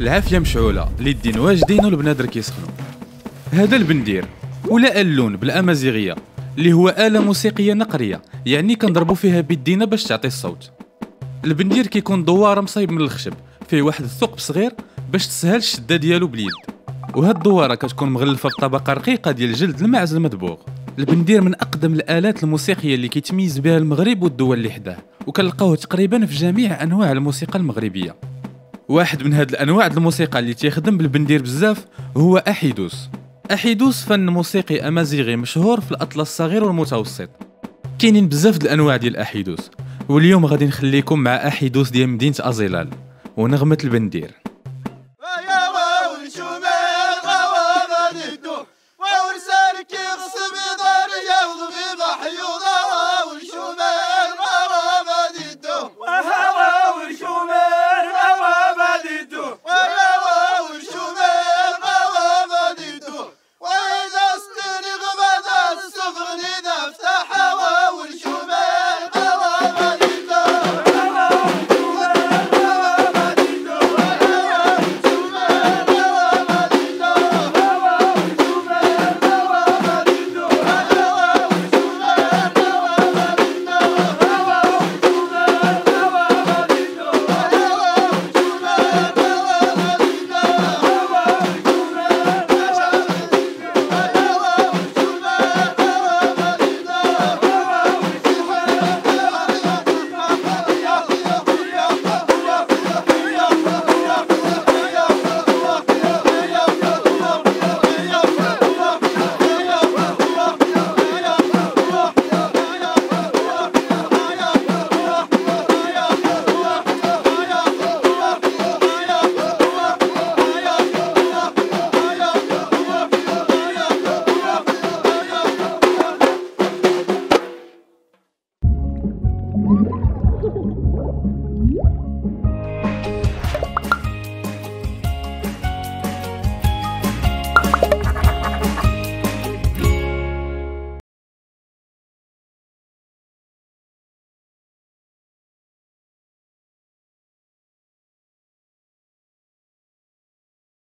العافيه مشعوله اليدين واجدين والبنادر كيسخنوا. هذا البندير ولا اللون بالامازيغيه اللي هو آلة موسيقية نقرية، يعني كنضربو فيها بيدينا باش تعطي الصوت. البندير كيكون دوار مصايب من الخشب فيه واحد الثقب صغير باش تسهل الشده ديالو باليد، وهاد الدواره كتكون مغلفه بطبقه رقيقه ديال جلد الماعز المدبوغ. البندير من اقدم الآلات الموسيقية اللي كيتميز بها المغرب والدول اللي حداه، وكنلقاوه تقريبا في جميع انواع الموسيقى المغربية. واحد من هاد الانواع الموسيقى اللي تيخدم بالبندير بزاف هو أحيدوس. أحيدوس فن موسيقي أمازيغي مشهور في الأطلس الصغير والمتوسط. كاينين بزاف د الأنواع ديال الأحيدوس، واليوم غادي نخليكم مع أحيدوس ديال مدينة أزيلال ونغمة البندير.